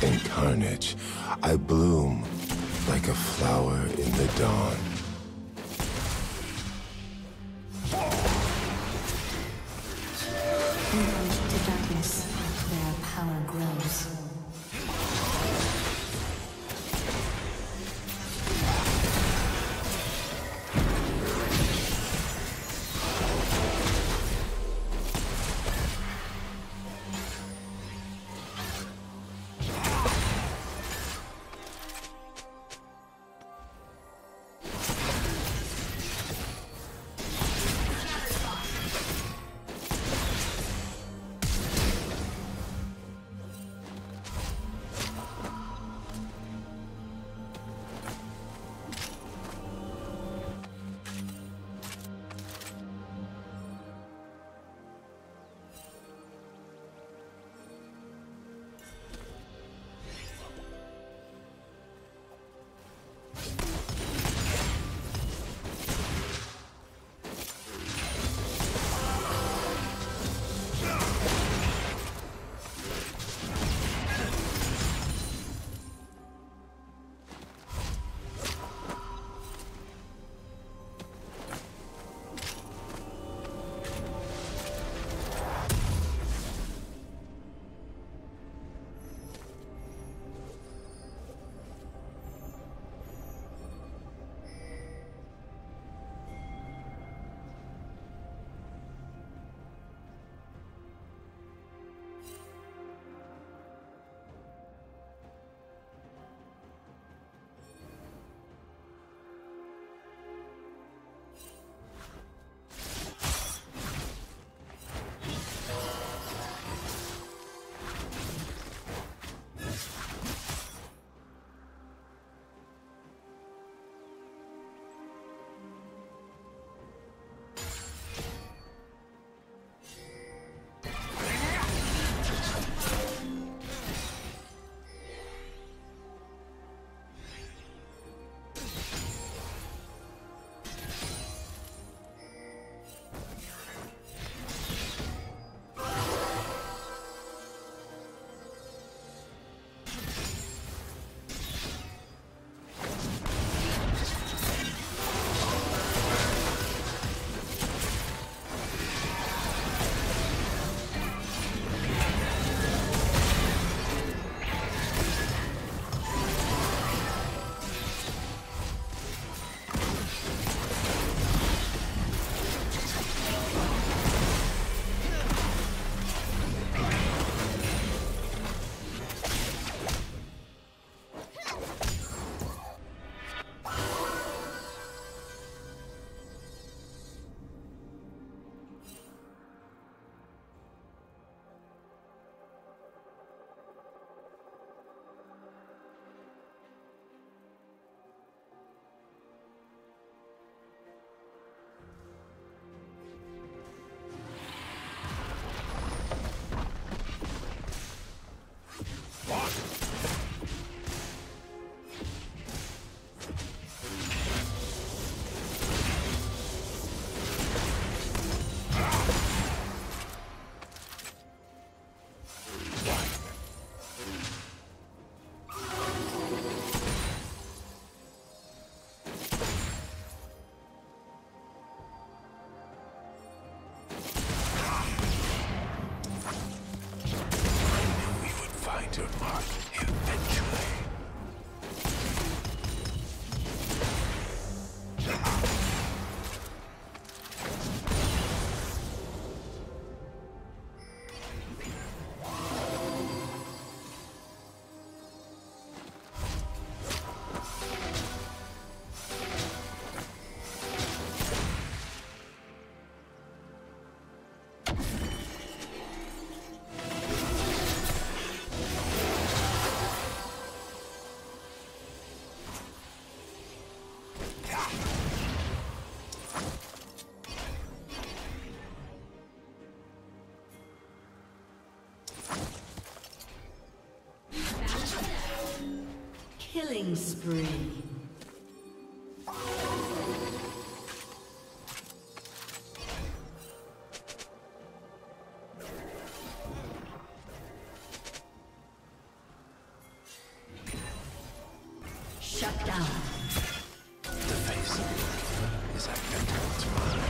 death and carnage, I bloom like a flower in the dawn. Engaged to darkness, their power grows. Killing spree. Shut down. The face of is identical to mine.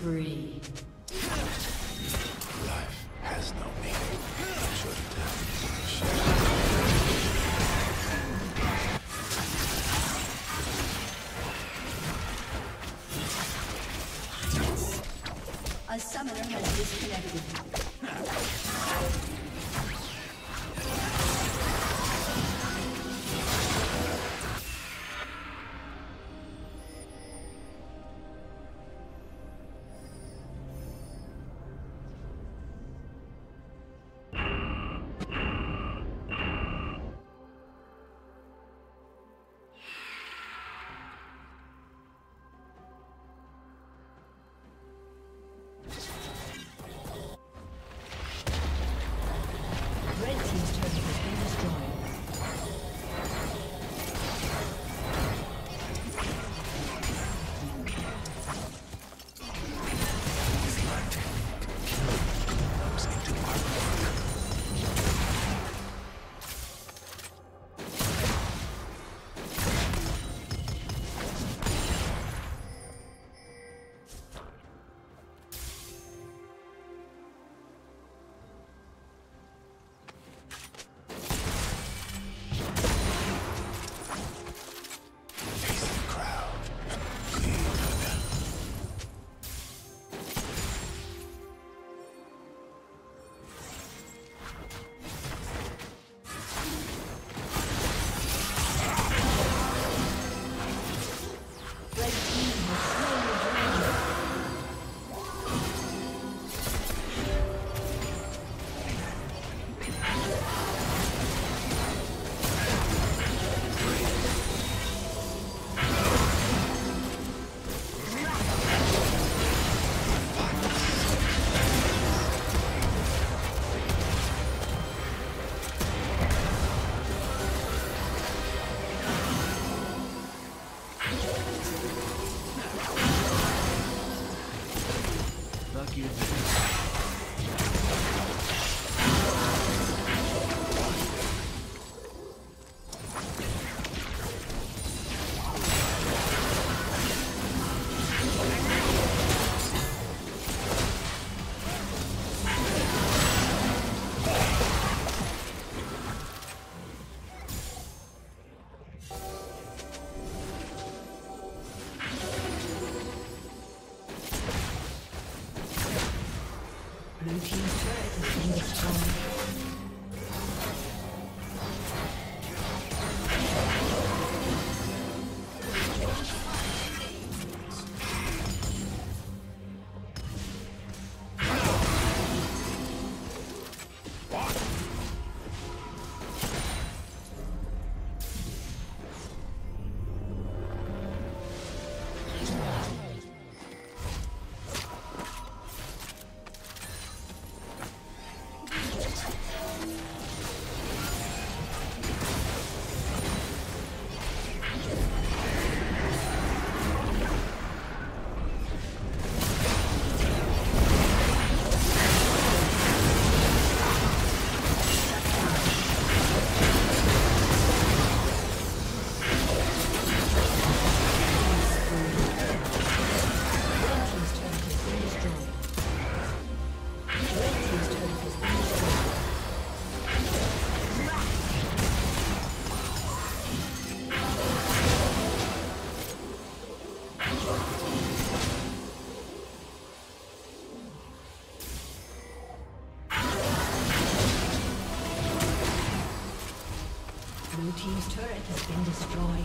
spree. Life has no meaning. Shut down. A summoner has disconnected. Blue team's turret has been destroyed.